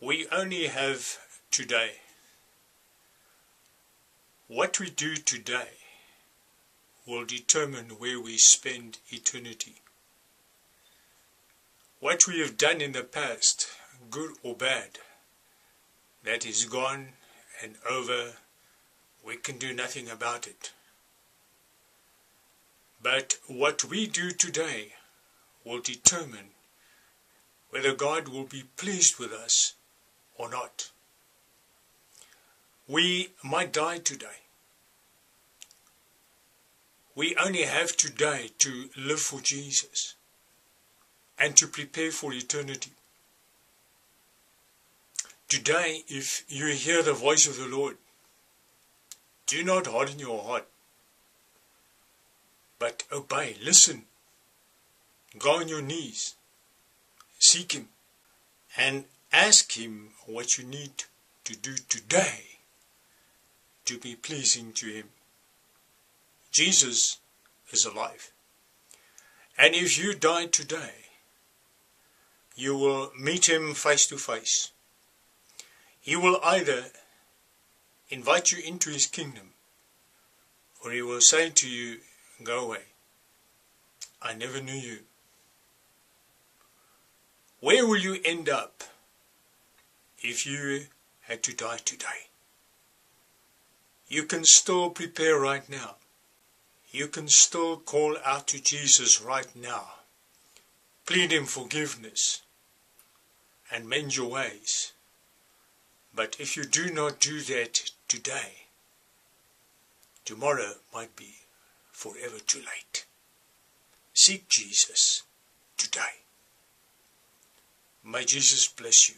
We only have today. What we do today will determine where we spend eternity. What we have done in the past, good or bad, that is gone and over. We can do nothing about it. But what we do today will determine whether God will be pleased with us or not. We might die today. We only have today to live for Jesus and to prepare for eternity. Today, if you hear the voice of the Lord, do not harden your heart, but obey, listen, go on your knees, seek Him, and ask Him what you need to do today to be pleasing to Him. Jesus is alive, and if you die today, you will meet Him face to face. He will either invite you into His kingdom, or He will say to you, go away, I never knew you. Where will you end up if you had to die today? You can still prepare right now. You can still call out to Jesus right now, plead Him forgiveness, and mend your ways. But if you do not do that today, tomorrow might be forever too late. Seek Jesus today. May Jesus bless you.